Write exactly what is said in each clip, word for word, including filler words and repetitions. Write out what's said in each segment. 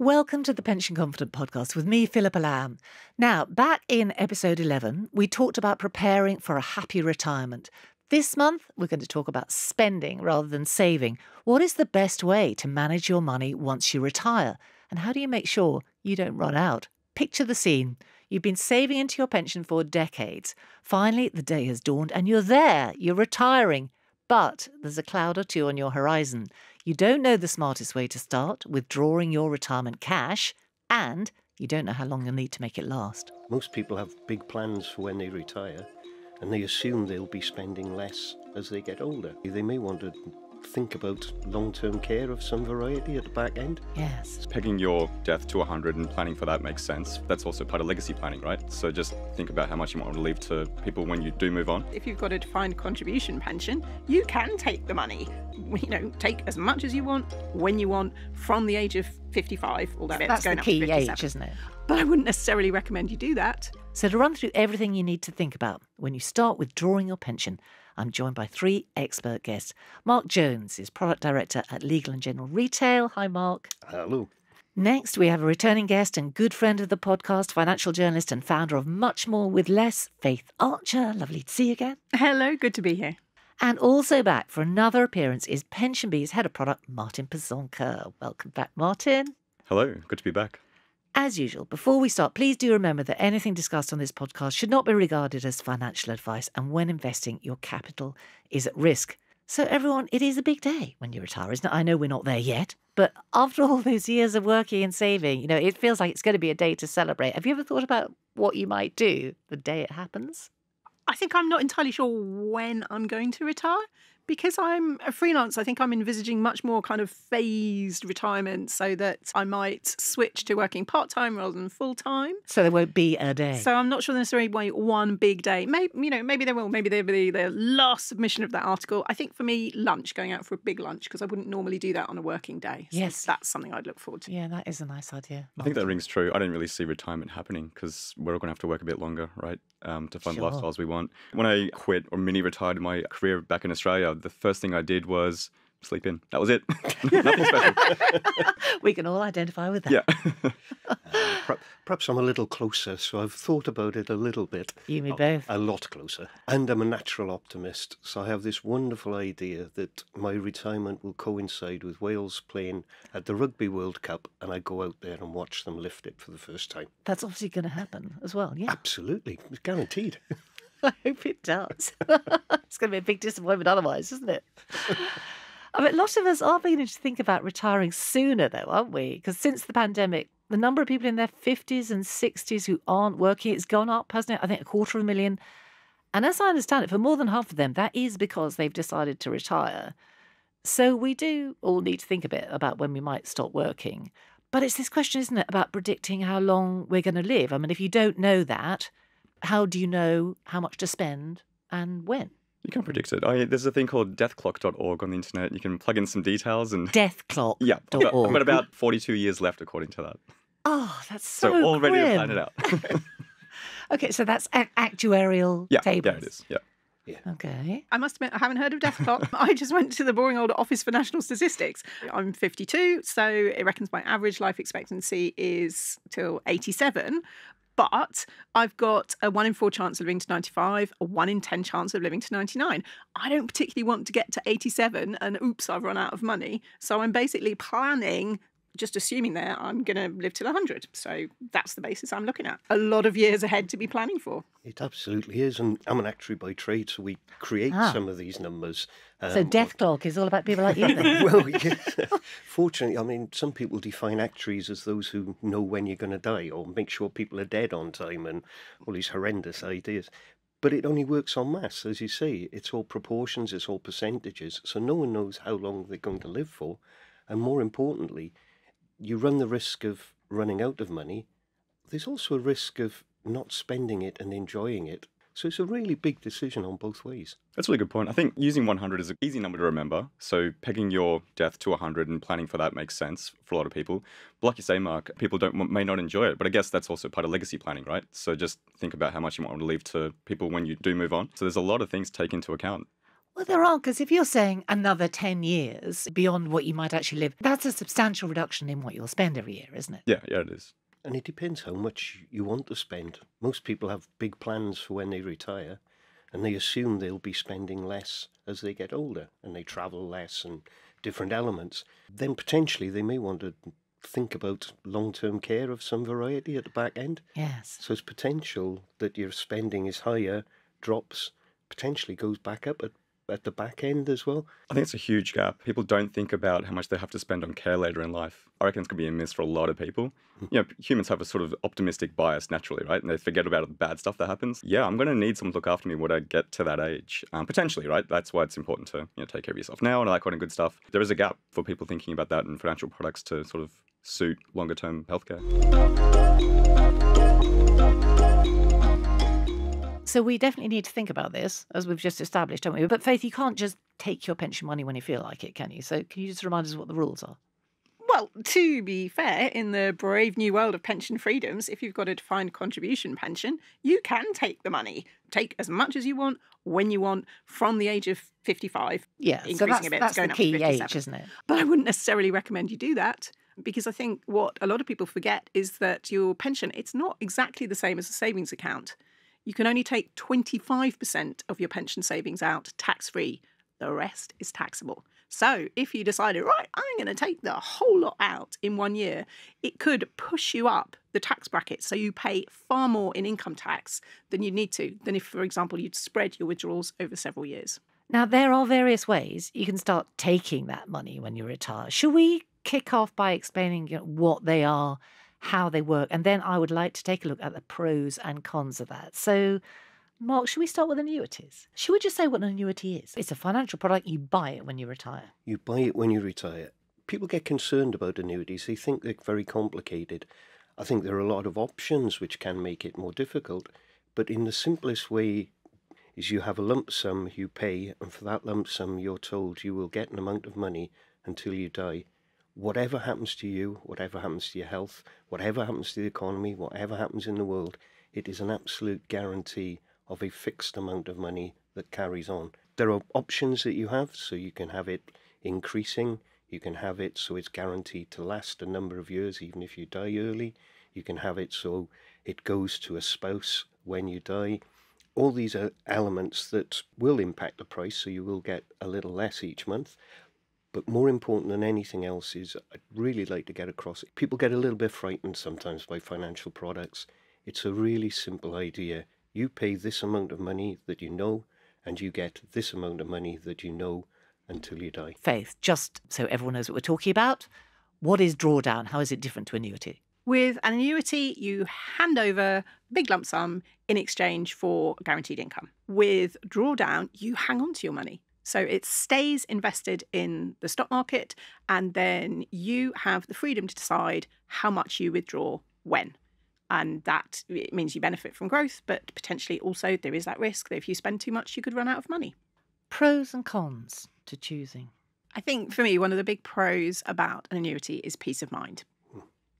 Welcome to the Pension Confident Podcast with me, Philippa Lamb. Now, back in episode eleven, we talked about preparing for a happy retirement. This month, we're going to talk about spending rather than saving. What is the best way to manage your money once you retire? And how do you make sure you don't run out? Picture the scene. You've been saving into your pension for decades. Finally, the day has dawned and you're there. You're retiring. But there's a cloud or two on your horizon. You don't know the smartest way to start withdrawing your retirement cash, and you don't know how long you'll need to make it last. Most people have big plans for when they retire, and they assume they'll be spending less as they get older. They may want to think about long-term care of some variety at the back end. Yes. Pegging your death to one hundred and planning for that makes sense. That's also part of legacy planning, right? So just think about how much you want to leave to people when you do move on. If you've got a defined contribution pension, you can take the money. You know, take as much as you want, when you want, from the age of fifty-five, although it's going up to fifty-seven. That's the key age, isn't it? But I wouldn't necessarily recommend you do that. So to run through everything you need to think about when you start withdrawing your pension, I'm joined by three expert guests. Mark Jones is Product Director at Legal and General Retail. Hi, Mark. Hello. Next, we have a returning guest and good friend of the podcast, financial journalist and founder of Much More With Less, Faith Archer. Lovely to see you again. Hello, good to be here. And also back for another appearance is Pension Bee's head of product, Martin Parzonka. Welcome back, Martin. Hello, good to be back. As usual, before we start, please do remember that anything discussed on this podcast should not be regarded as financial advice, and when investing, your capital is at risk. So everyone, it is a big day when you retire, isn't it? I know we're not there yet, but after all those years of working and saving, you know, it feels like it's going to be a day to celebrate. Have you ever thought about what you might do the day it happens? I think I'm not entirely sure when I'm going to retire. Because I'm a freelance, I think I'm envisaging much more kind of phased retirement so that I might switch to working part-time rather than full-time. So there won't be a day. So I'm not sure necessarily why one big day. Maybe, you know, maybe there will. Maybe there'll be the last submission of that article. I think for me, lunch, going out for a big lunch, because I wouldn't normally do that on a working day. So yes. That's something I'd look forward to. Yeah, that is a nice idea. I think that rings true. I don't really see retirement happening because we're all going to have to work a bit longer, right, um, to fund sure. the lifestyles we want. When I quit or mini-retired in my career back in Australia, the first thing I did was sleep in. That was it. Nothing special. We can all identify with that. Yeah. uh, perhaps I'm a little closer, so I've thought about it a little bit. You and me both. A lot closer. And I'm a natural optimist, so I have this wonderful idea that my retirement will coincide with Wales playing at the Rugby World Cup, and I go out there and watch them lift it for the first time. That's obviously going to happen as well, yeah. Absolutely. It's guaranteed. I hope it does. It's going to be a big disappointment otherwise, isn't it? I mean, a lot of us are beginning to think about retiring sooner, though, aren't we? Because since the pandemic, the number of people in their fifties and sixties who aren't working, it's gone up, hasn't it? I think a quarter of a million. And as I understand it, for more than half of them, that is because they've decided to retire. So we do all need to think a bit about when we might stop working. But it's this question, isn't it, about predicting how long we're going to live? I mean, if you don't know that, how do you know how much to spend and when? You can't predict it. I, there's a thing called death clock dot org on the internet. You can plug in some details and death clock dot org. Yeah, I've got about forty-two years left, according to that. Oh, that's so So all grim. Ready to plan it out. Okay, so that's actuarial yeah, tables. Yeah, it is. Yeah. Yeah. Okay. I must admit, I haven't heard of Death Clock. I just went to the boring old Office for National Statistics. I'm fifty-two, so it reckons my average life expectancy is till eighty-seven. But I've got a one in four chance of living to ninety-five, a one in ten chance of living to ninety-nine. I don't particularly want to get to eighty-seven and oops, I've run out of money. So I'm basically planning, just assuming there, I'm going to live till one hundred. So that's the basis I'm looking at. A lot of years ahead to be planning for. It absolutely is. And I'm an actuary by trade, so we create ah. some of these numbers. Um, so Death Clock is all about people like you then? Well, yeah. Fortunately, I mean, some people define actuaries as those who know when you're going to die or make sure people are dead on time and all these horrendous ideas. But it only works en masse, as you say. It's all proportions, it's all percentages. So no one knows how long they're going to live for. And more importantly, you run the risk of running out of money. There's also a risk of not spending it and enjoying it. So it's a really big decision on both ways. That's a really good point. I think using one hundred is an easy number to remember. So pegging your death to one hundred and planning for that makes sense for a lot of people. But like you say, Mark, people don't may not enjoy it. But I guess that's also part of legacy planning, right? So just think about how much you want to leave to people when you do move on. So there's a lot of things to take into account. Well, there are, because if you're saying another ten years beyond what you might actually live, that's a substantial reduction in what you'll spend every year, isn't it? Yeah, yeah, it is. And it depends how much you want to spend. Most people have big plans for when they retire, and they assume they'll be spending less as they get older, and they travel less and different elements. Then potentially they may want to think about long-term care of some variety at the back end. Yes. So it's potential that your spending is higher, drops, potentially goes back up at at the back end as well. I think it's a huge gap. People don't think about how much they have to spend on care later in life. I reckon it's going to be a miss for a lot of people. You know, humans have a sort of optimistic bias naturally, right? And they forget about the bad stuff that happens. Yeah, I'm going to need someone to look after me when I get to that age, um, potentially, right? That's why it's important to, you know, take care of yourself now and all that kind of good stuff. There is a gap for people thinking about that and financial products to sort of suit longer-term healthcare. So we definitely need to think about this, as we've just established, don't we? But Faith, you can't just take your pension money when you feel like it, can you? So can you just remind us what the rules are? Well, to be fair, in the brave new world of pension freedoms, if you've got a defined contribution pension, you can take the money. Take as much as you want, when you want, from the age of fifty-five. Yeah, so that's, a bit, that's going the key age, isn't it? But I wouldn't necessarily recommend you do that, because I think what a lot of people forget is that your pension, it's not exactly the same as a savings account. You can only take twenty-five percent of your pension savings out tax-free. The rest is taxable. So if you decided, right, I'm going to take the whole lot out in one year, it could push you up the tax bracket. So you pay far more in income tax than you need to, than if, for example, you'd spread your withdrawals over several years. Now, there are various ways you can start taking that money when you retire. Should we kick off by explaining, you know, what they are, how they work, and then I would like to take a look at the pros and cons of that. So, Mark, should we start with annuities? Should we just say what an annuity is? It's a financial product. You buy it when you retire. You buy it when you retire. People get concerned about annuities. They think they're very complicated. I think there are a lot of options which can make it more difficult, but in the simplest way is you have a lump sum you pay, and for that lump sum you're told you will get an amount of money until you die. Whatever happens to you, whatever happens to your health, whatever happens to the economy, whatever happens in the world, it is an absolute guarantee of a fixed amount of money that carries on. There are options that you have, so you can have it increasing, you can have it so it's guaranteed to last a number of years even if you die early, you can have it so it goes to a spouse when you die. All these are elements that will impact the price, so you will get a little less each month. But more important than anything else is I'd really like to get across, people get a little bit frightened sometimes by financial products. It's a really simple idea. You pay this amount of money that you know, and you get this amount of money that you know until you die. Faith, just so everyone knows what we're talking about, what is drawdown? How is it different to annuity? With an annuity, you hand over a big lump sum in exchange for guaranteed income. With drawdown, you hang on to your money. So it stays invested in the stock market, and then you have the freedom to decide how much you withdraw when. And that it means you benefit from growth, but potentially also there is that risk that if you spend too much, you could run out of money. Pros and cons to choosing. I think for me, one of the big pros about an annuity is peace of mind.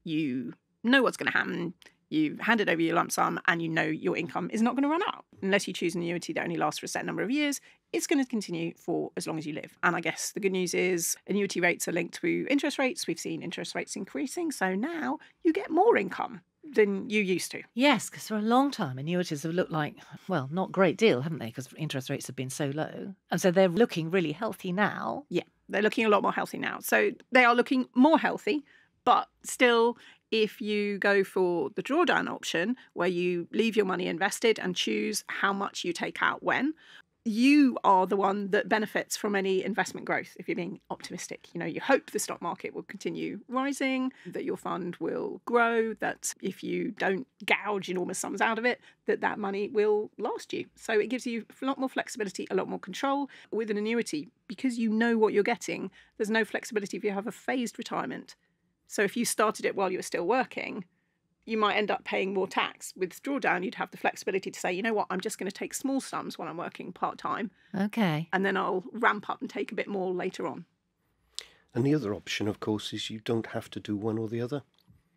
You know what's going to happen. You've handed over your lump sum and you know your income is not going to run out. Unless you choose an annuity that only lasts for a set number of years, it's going to continue for as long as you live. And I guess the good news is annuity rates are linked to interest rates. We've seen interest rates increasing. So now you get more income than you used to. Yes, because for a long time, annuities have looked like, well, not a great deal, haven't they? Because interest rates have been so low. And so they're looking really healthy now. Yeah, they're looking a lot more healthy now. So they are looking more healthy, but still, if you go for the drawdown option, where you leave your money invested and choose how much you take out when, you are the one that benefits from any investment growth. If you're being optimistic, you know, you hope the stock market will continue rising, that your fund will grow, that if you don't gouge enormous sums out of it, that that money will last you. So it gives you a lot more flexibility, a lot more control. With an annuity, because you know what you're getting, there's no flexibility if you have a phased retirement. So if you started it while you were still working, you might end up paying more tax. With drawdown, you'd have the flexibility to say, you know what, I'm just going to take small sums when I'm working part-time. Okay. And then I'll ramp up and take a bit more later on. And the other option, of course, is you don't have to do one or the other.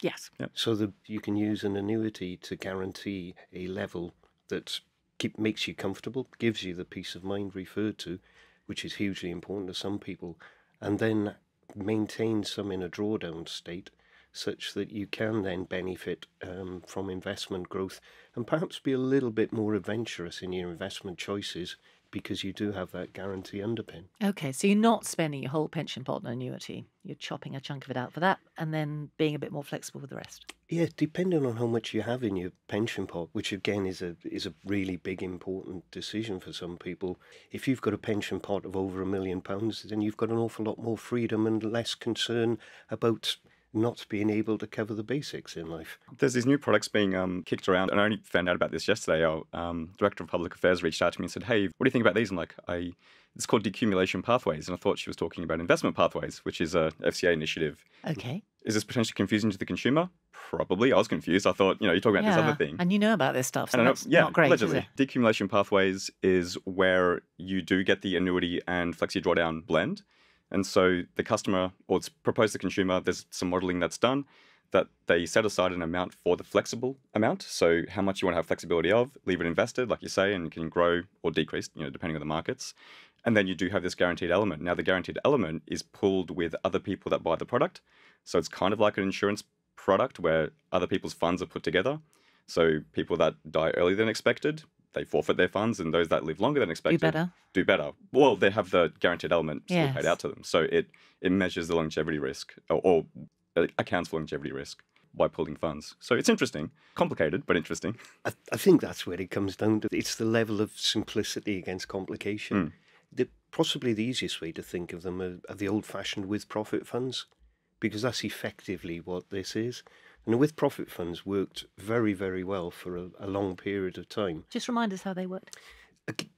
Yes. Yep. So that you can use an annuity to guarantee a level that keep, makes you comfortable, gives you the peace of mind referred to, which is hugely important to some people, and then maintain some in a drawdown state such that you can then benefit um, from investment growth and perhaps be a little bit more adventurous in your investment choices because you do have that guarantee underpin. Okay, so you're not spending your whole pension pot on annuity. You're chopping a chunk of it out for that and then being a bit more flexible with the rest. Yeah, depending on how much you have in your pension pot, which again is a is a really big important decision for some people. If you've got a pension pot of over a million pounds, then you've got an awful lot more freedom and less concern about not being able to cover the basics in life. There's these new products being um, kicked around, and I only found out about this yesterday. Our um, Director of Public Affairs reached out to me and said, hey, what do you think about these? And like, I, it's called decumulation pathways, and I thought she was talking about investment pathways, which is a F C A initiative. Okay. Is this potentially confusing to the consumer? Probably. I was confused. I thought, you know, you're talking about yeah, this other thing. And you know about this stuff, so and that's know, yeah, not great, allegedly. Is it? Decumulation pathways is where you do get the annuity and flexi drawdown blend. And so the customer, or it's proposed to the consumer, there's some modeling that's done that they set aside an amount for the flexible amount. So how much you want to have flexibility of, leave it invested, like you say, and it can grow or decrease, you know, depending on the markets. And then you do have this guaranteed element. Now, the guaranteed element is pooled with other people that buy the product. So it's kind of like an insurance product where other people's funds are put together. So people that die earlier than expected, they forfeit their funds, and those that live longer than expected do better. Do better. Well, they have the guaranteed element still yes. paid out to them. So it, it measures the longevity risk or, or accounts for longevity risk by pooling funds. So it's interesting, complicated, but interesting. I, I think that's where it comes down to. It's the level of simplicity against complication. Mm. The, possibly the easiest way to think of them are, are the old-fashioned with-profit funds, because that's effectively what this is. And the with-profit funds worked very, very well for a, a long period of time. Just remind us how they worked.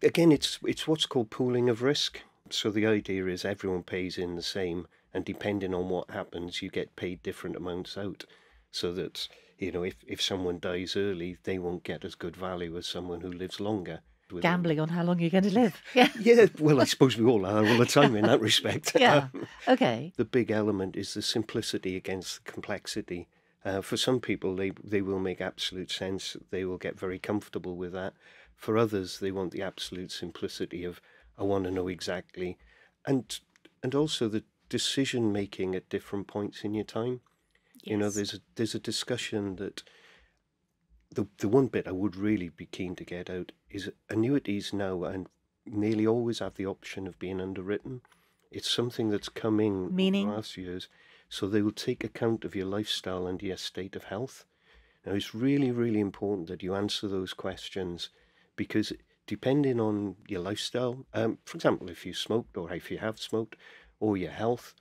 Again, it's it's what's called pooling of risk. So the idea is everyone pays in the same, and depending on what happens, you get paid different amounts out. So that, you know, if, if someone dies early, they won't get as good value as someone who lives longer. Gambling them. On how long you're going to live. Yeah. Yeah, well, I suppose we all are all the time in that respect. Yeah, um, okay. The big element is the simplicity against the complexity. Uh, for some people, they, they will make absolute sense. They will get very comfortable with that. For others, they want the absolute simplicity of, I want to know exactly. And and also the decision-making at different points in your time. Yes. You know, there's a, there's a discussion that the, the one bit I would really be keen to get out is annuities now and nearly always have the option of being underwritten. It's something that's come in Meaning? last year's. So they will take account of your lifestyle and your state of health. Now, it's really, really important that you answer those questions, because depending on your lifestyle, um, for example, if you smoked or if you have smoked, or your health,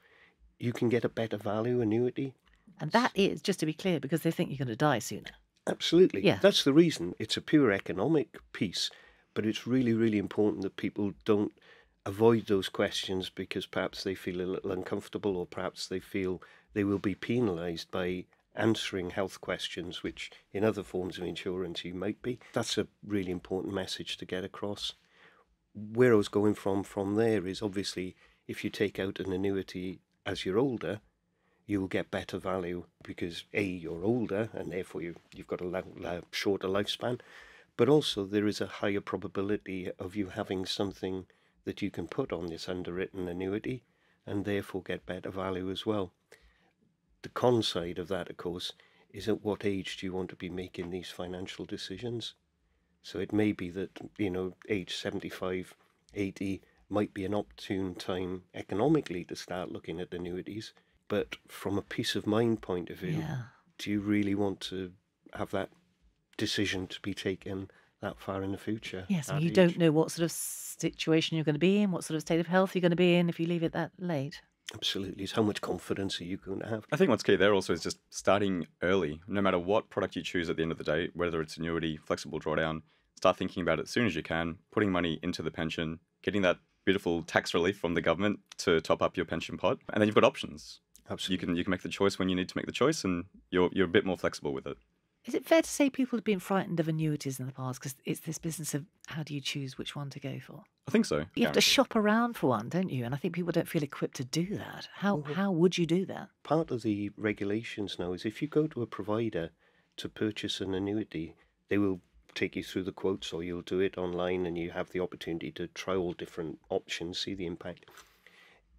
you can get a better value annuity. And that is, just to be clear, because they think you're going to die sooner. Absolutely. Yeah. That's the reason. It's a pure economic piece, but it's really, really important that people don't avoid those questions because perhaps they feel a little uncomfortable, or perhaps they feel they will be penalised by answering health questions, which in other forms of insurance you might be. That's a really important message to get across. Where I was going from from there is obviously if you take out an annuity as you're older, you will get better value because A, you're older and therefore you, you've got a la- la- shorter lifespan, but also there is a higher probability of you having something that you can put on this underwritten annuity and therefore get better value as well. The con side of that, of course, is at what age do you want to be making these financial decisions? So it may be that, you know, age seventy-five, eighty might be an opportune time economically to start looking at annuities, but from a peace of mind point of view, yeah. do you really want to have that decision to be taken that far in the future? Yes, and you age? don't know what sort of situation you're going to be in, what sort of state of health you're going to be in if you leave it that late. Absolutely. So how much confidence are you going to have? I think what's key there also is just starting early. No matter what product you choose at the end of the day, whether it's annuity, flexible drawdown, start thinking about it as soon as you can, putting money into the pension, getting that beautiful tax relief from the government to top up your pension pot, and then you've got options. Absolutely. You can you can make the choice when you need to make the choice, and you're you're a bit more flexible with it. Is it fair to say people have been frightened of annuities in the past because it's this business of how do you choose which one to go for? I think so. You yeah. have to shop around for one, don't you? And I think people don't feel equipped to do that. How well, how would you do that? Part of the regulations now is if you go to a provider to purchase an annuity, they will take you through the quotes, or you'll do it online and you have the opportunity to try all different options, see the impact.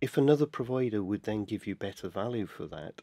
If another provider would then give you better value for that,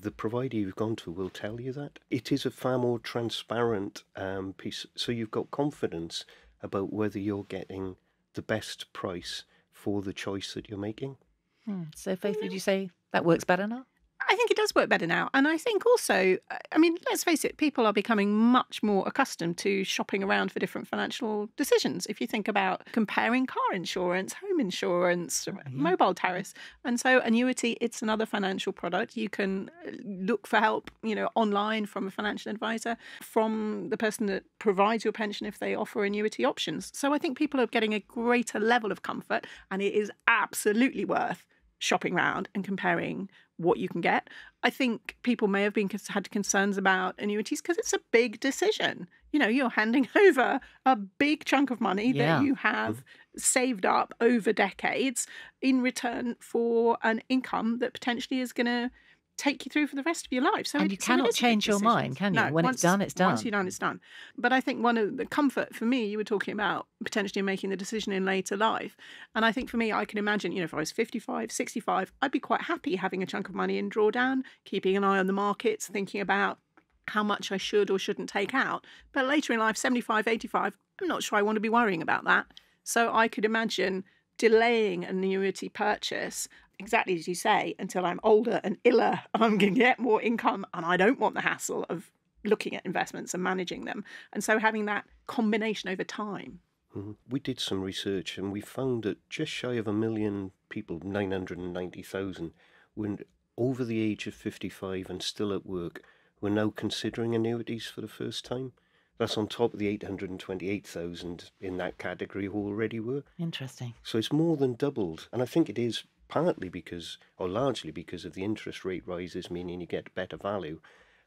the provider you've gone to will tell you that. It is a far more transparent um, piece, so you've got confidence about whether you're getting the best price for the choice that you're making. Hmm. So Faith, would you say that works better now? I think it does work better now. And I think also, I mean, let's face it, people are becoming much more accustomed to shopping around for different financial decisions. If you think about comparing car insurance, home insurance, mm-hmm. mobile tariffs. And so annuity, it's another financial product. You can look for help, you know, online from a financial advisor, from the person that provides your pension if they offer annuity options. So I think people are getting a greater level of comfort, and it is absolutely worth shopping around and comparing what you can get. I think people may have been had concerns about annuities because it's a big decision. You know, you're handing over a big chunk of money yeah. that you have saved up over decades in return for an income that potentially is going to take you through for the rest of your life. So and you cannot change your mind, can you? No, when once, it's done, it's done. Once you're done, it's done. But I think one of the comfort for me, you were talking about potentially making the decision in later life. And I think for me, I can imagine, you know, if I was fifty-five, sixty-five, I'd be quite happy having a chunk of money in drawdown, keeping an eye on the markets, thinking about how much I should or shouldn't take out. But later in life, seventy-five, eighty-five, I'm not sure I want to be worrying about that. So I could imagine delaying an annuity purchase, exactly as you say, until I'm older and iller, and I'm going to get more income, and I don't want the hassle of looking at investments and managing them. And so having that combination over time. Mm-hmm. We did some research and we found that just shy of a million people, nine hundred ninety thousand, were over the age of fifty-five and still at work, were now considering annuities for the first time. That's on top of the eight hundred twenty-eight thousand in that category who already were. Interesting. So it's more than doubled. And I think it is partly because, or largely because of the interest rate rises, meaning you get better value.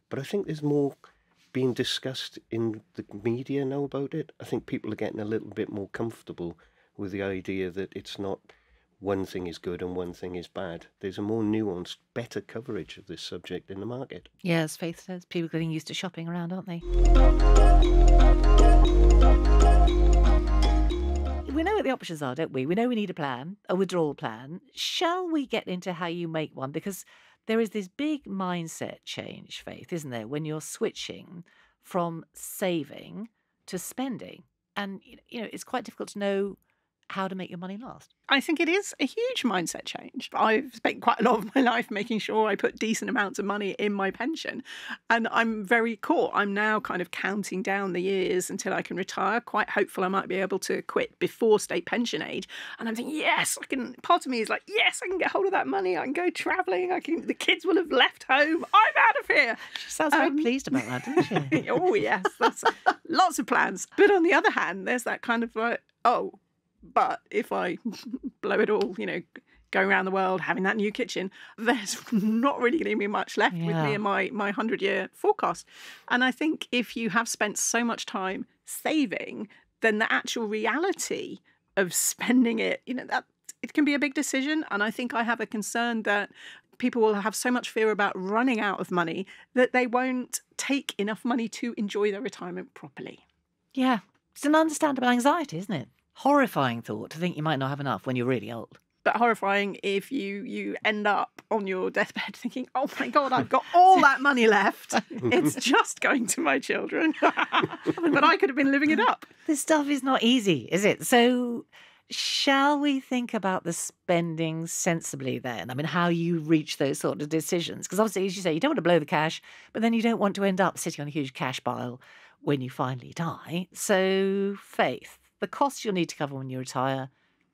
But I think there's more being discussed in the media now about it. I think people are getting a little bit more comfortable with the idea that it's not one thing is good and one thing is bad. There's a more nuanced, better coverage of this subject in the market. Yeah, as Faith says, people are getting used to shopping around, aren't they? We know what the options are, don't we? We know we need a plan, a withdrawal plan. Shall we get into how you make one? Because there is this big mindset change, Faith, isn't there, when you're switching from saving to spending. And, you know, it's quite difficult to know how to make your money last. I think it is a huge mindset change. I've spent quite a lot of my life making sure I put decent amounts of money in my pension. And I'm very caught. I'm now kind of counting down the years until I can retire, quite hopeful I might be able to quit before state pension age. And I'm thinking, yes, I can. Part of me is like, yes, I can get hold of that money. I can go travelling. I can. The kids will have left home. I'm out of here. She sounds um, very pleased about that, doesn't she? Oh, yes. That's lots of plans. But on the other hand, there's that kind of like, oh, but if I blow it all, you know, going around the world, having that new kitchen, there's not really going to be much left yeah. with me and my, my hundred-year forecast. And I think if you have spent so much time saving, then the actual reality of spending it, you know, that it can be a big decision. And I think I have a concern that people will have so much fear about running out of money that they won't take enough money to enjoy their retirement properly. Yeah. It's an understandable anxiety, isn't it? Horrifying thought to think you might not have enough when you're really old. But horrifying if you, you end up on your deathbed thinking, oh my God, I've got all that money left. It's just going to my children. But I could have been living it up. This stuff is not easy, is it? So shall we think about the spending sensibly then? I mean, how you reach those sort of decisions. Because obviously, as you say, you don't want to blow the cash, but then you don't want to end up sitting on a huge cash pile when you finally die. So, Faith, the costs you'll need to cover when you retire, I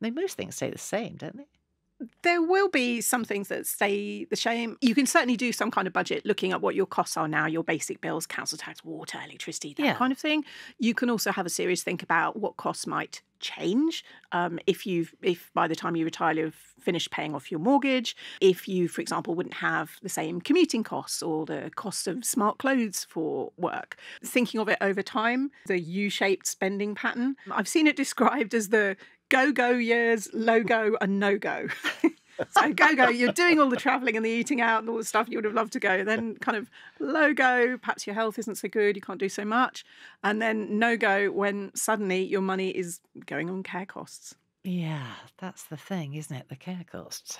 mean, most things stay the same, don't they? There will be some things that stay the same. You can certainly do some kind of budget looking at what your costs are now, your basic bills, council tax, water, electricity, that yeah. kind of thing. You can also have a serious think about what costs might change um, if you've if by the time you retire you've finished paying off your mortgage, if you, for example, wouldn't have the same commuting costs or the cost of smart clothes for work. Thinking of it over time, the U-shaped spending pattern. I've seen it described as the go-go years, low-go and no-go. So go, go. You're doing all the traveling and the eating out and all the stuff you would have loved to go. Then kind of low go, perhaps your health isn't so good, you can't do so much. And then no go when suddenly your money is going on care costs. Yeah, that's the thing, isn't it? The care costs.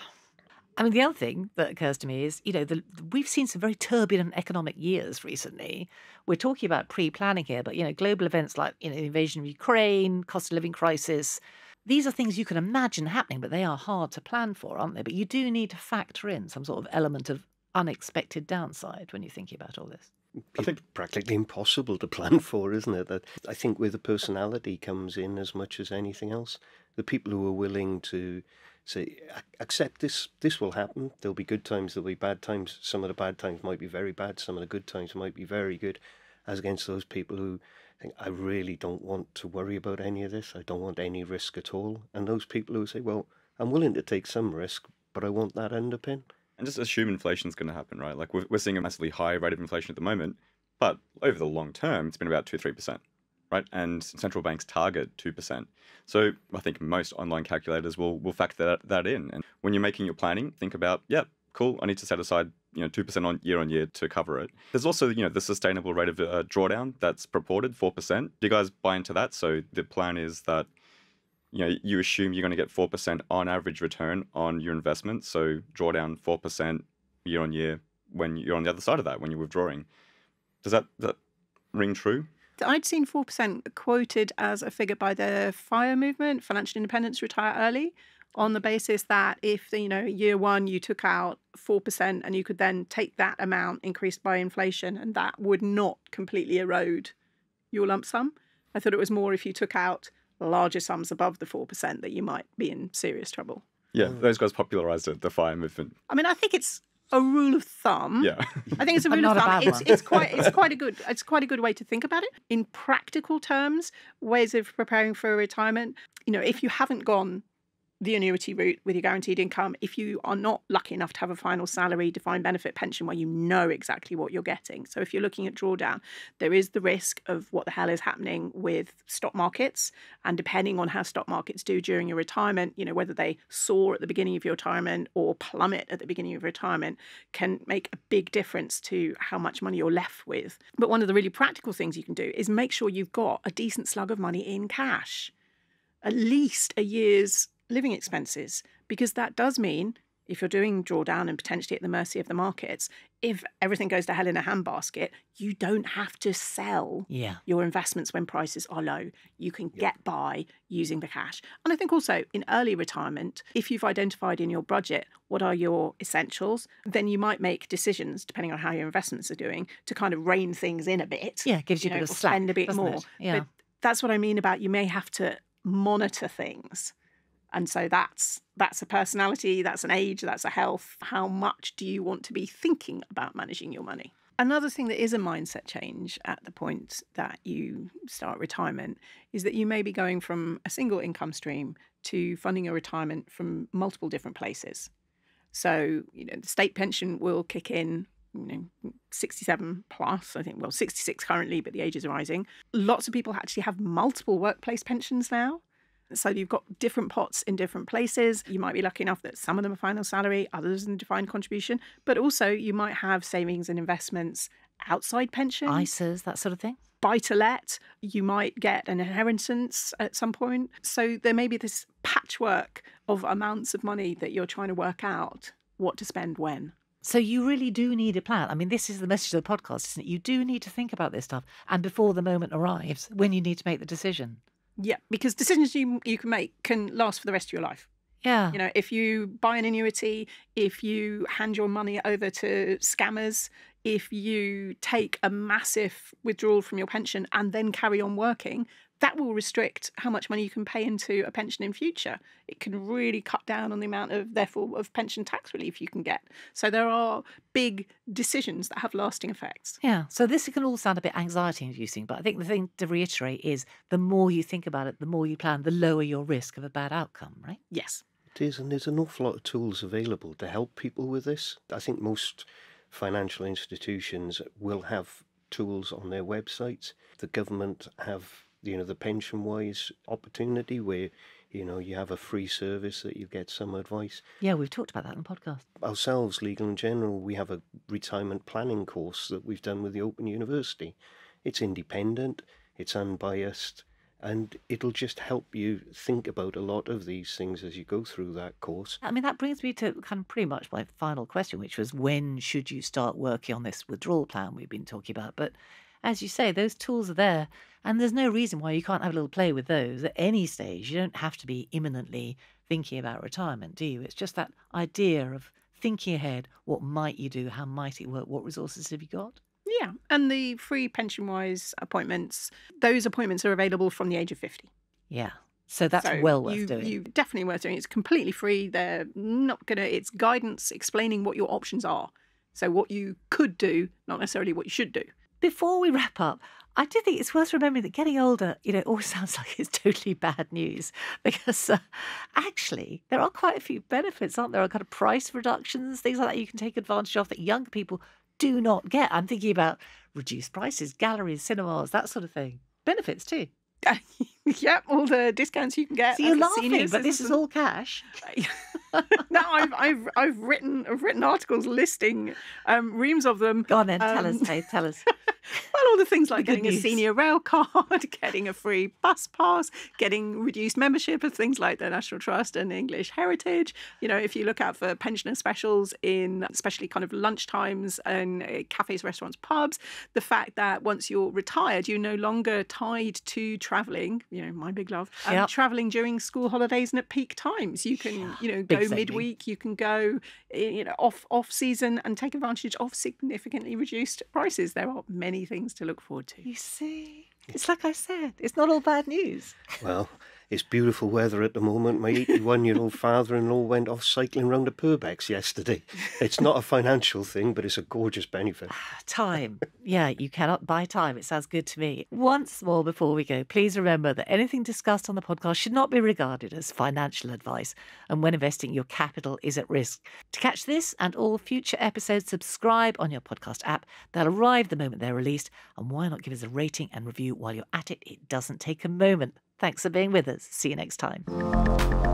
I mean, the other thing that occurs to me is, you know, the, we've seen some very turbulent economic years recently. We're talking about pre-planning here, but, you know, global events like, you know, the invasion of Ukraine, cost of living crisis, these are things you can imagine happening, but they are hard to plan for, aren't they? But you do need to factor in some sort of element of unexpected downside when you're thinking about all this. I think it's practically impossible to plan for, isn't it? That I think where the personality comes in as much as anything else. The people who are willing to say, accept this, this will happen. There'll be good times, there'll be bad times. Some of the bad times might be very bad. Some of the good times might be very good. As against those people who think, I really don't want to worry about any of this. I don't want any risk at all. And those people who say, well, I'm willing to take some risk, but I want that underpin. And just assume inflation's going to happen, right? Like we're, we're seeing a massively high rate of inflation at the moment, but over the long term, it's been about two to three percent, right? And central banks target two percent. So I think most online calculators will will factor that, that in. And when you're making your planning, think about, yeah, cool, I need to set aside, you know, two percent on year on year to cover it. There's also, you know, the sustainable rate of uh, drawdown that's purported, four percent. Do you guys buy into that? So the plan is that, you know, you assume you're going to get four percent on average return on your investment. So draw down four percent year on year when you're on the other side of that, when you're withdrawing. Does that, does that ring true? I'd seen four percent quoted as a figure by the FIRE movement, financial independence, retire early, on the basis that if, you know, year one you took out four percent and you could then take that amount increased by inflation and that would not completely erode your lump sum. I thought it was more if you took out larger sums above the four percent that you might be in serious trouble. Yeah, those guys popularised it, the FIRE movement. I mean, I think it's a rule of thumb. Yeah, I think it's a rule of thumb. It's, it's quite, it's quite a good, it's quite a good way to think about it. In practical terms, ways of preparing for retirement. You know, if you haven't gone the annuity route with your guaranteed income, if you are not lucky enough to have a final salary, defined benefit pension where you know exactly what you're getting. So if you're looking at drawdown, there is the risk of what the hell is happening with stock markets. And depending on how stock markets do during your retirement, you know, whether they soar at the beginning of your retirement or plummet at the beginning of retirement can make a big difference to how much money you're left with. But one of the really practical things you can do is make sure you've got a decent slug of money in cash, at least a year's living expenses, because that does mean if you're doing drawdown and potentially at the mercy of the markets, if everything goes to hell in a handbasket, you don't have to sell yeah. your investments when prices are low. You can yeah. get by using the cash. And I think also in early retirement, if you've identified in your budget what are your essentials, then you might make decisions, depending on how your investments are doing, to kind of rein things in a bit. Yeah, gives you, you know, a bit of slack, spend a bit more. Yeah. But that's what I mean about you may have to monitor things. And so that's that's a personality, that's an age, that's a health. How much do you want to be thinking about managing your money? Another thing that is a mindset change at the point that you start retirement is that you may be going from a single income stream to funding your retirement from multiple different places. So, you know, the state pension will kick in, you know, sixty-seven plus, I think, well, sixty-six currently, but the ages are rising. Lots of people actually have multiple workplace pensions now. So you've got different pots in different places. You might be lucky enough that some of them are final salary, others in defined contribution, but also you might have savings and investments outside pension. I S As, that sort of thing. Buy to let. You might get an inheritance at some point. So there may be this patchwork of amounts of money that you're trying to work out what to spend when. So you really do need a plan. I mean, this is the message of the podcast, isn't it? You do need to think about this stuff and before the moment arrives when you need to make the decision. Yeah, because decisions you you can make can last for the rest of your life. Yeah. You know, if you buy an annuity, if you hand your money over to scammers, if you take a massive withdrawal from your pension and then carry on working, that will restrict how much money you can pay into a pension in future. It can really cut down on the amount of, therefore, of pension tax relief you can get. So there are big decisions that have lasting effects. Yeah. So this can all sound a bit anxiety-inducing, but I think the thing to reiterate is the more you think about it, the more you plan, the lower your risk of a bad outcome, right? Yes. It is, and there's an awful lot of tools available to help people with this. I think most financial institutions will have tools on their websites. The government have, you know, the pension-wise opportunity where you know, you have a free service that you get some advice. Yeah, we've talked about that on the podcast. Ourselves, Legal and General, we have a retirement planning course that we've done with the Open University. It's independent, it's unbiased, and it'll just help you think about a lot of these things as you go through that course. I mean, that brings me to kind of pretty much my final question, which was, when should you start working on this withdrawal plan we've been talking about? But as you say, those tools are there, and there's no reason why you can't have a little play with those at any stage. You don't have to be imminently thinking about retirement, do you? It's just that idea of thinking ahead. What might you do? How might it work? What resources have you got? Yeah, and the free Pension Wise appointments, those appointments are available from the age of fifty. Yeah, so that's so well worth you, doing. You definitely worth doing. It's completely free. They're not going to, it's guidance explaining what your options are. So what you could do, not necessarily what you should do. Before we wrap up, I do think it's worth remembering that getting older, you know, always sounds like it's totally bad news, because uh, actually there are quite a few benefits, aren't there? There are kind of price reductions, things like that you can take advantage of that young people do not get. I'm thinking about reduced prices, galleries, cinemas, that sort of thing. Benefits too. Yep, all the discounts you can get. So you're laughing, but this is all cash. No, I've I've I've written I've written articles listing um, reams of them. Go on then, um, tell us, Faith, tell us. Well, all the things like the getting news. a senior rail card, getting a free bus pass, getting reduced membership of things like the National Trust and English Heritage. You know, if you look out for pensioner specials in especially kind of lunchtimes and cafes, restaurants, pubs, the fact that once you're retired, you're no longer tied to travelling, you know, my big love, um, yep. travelling during school holidays and at peak times. You can, yeah, you know, go saving. midweek, you can go, you know, off, off season and take advantage of significantly reduced prices. There are many things to look forward to. You see, it's like I said, it's not all bad news. Well, it's beautiful weather at the moment. My eighty-one-year-old father-in-law went off cycling round the Purbex yesterday. It's not a financial thing, but it's a gorgeous benefit. Time. Yeah, you cannot buy time. It sounds good to me. Once more before we go, please remember that anything discussed on the podcast should not be regarded as financial advice, and when investing, your capital is at risk. To catch this and all future episodes, subscribe on your podcast app. They'll arrive the moment they're released, and why not give us a rating and review while you're at it? It doesn't take a moment. Thanks for being with us. See you next time.